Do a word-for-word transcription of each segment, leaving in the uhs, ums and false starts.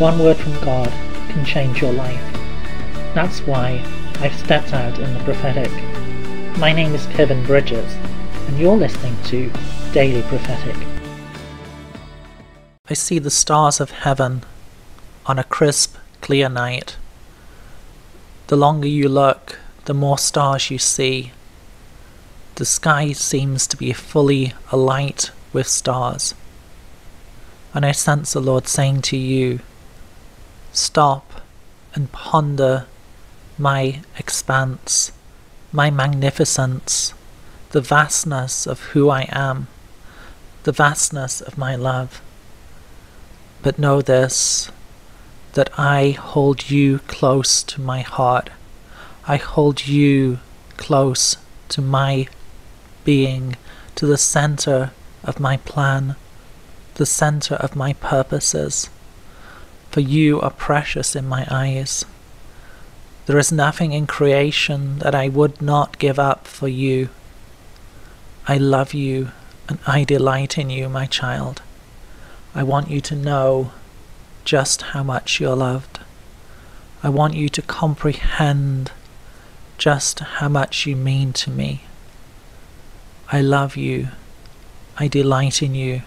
One word from God can change your life. That's why I've stepped out in the prophetic. My name is Kevin Bridges, and you're listening to Daily Prophetic. I see the stars of heaven on a crisp, clear night. The longer you look, the more stars you see. The sky seems to be fully alight with stars. And I sense the Lord saying to you, stop and ponder my expanse, my magnificence, the vastness of who I am, the vastness of my love. But know this, that I hold you close to my heart. I hold you close to my being, to the center of my plan, the center of my purposes. For you are precious in my eyes. There is nothing in creation that I would not give up for you. I love you and I delight in you, my child. I want you to know just how much you're loved. I want you to comprehend just how much you mean to me. I love you. I delight in you.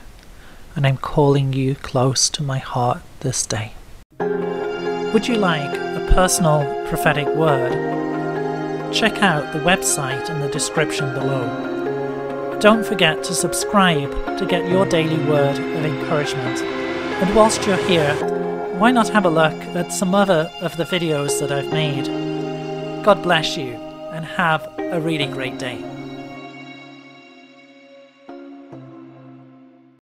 And I'm calling you close to my heart this day. Would you like a personal prophetic word? Check out the website in the description below. Don't forget to subscribe to get your daily word of encouragement. And whilst you're here, why not have a look at some other of the videos that I've made? God bless you and have a really great day.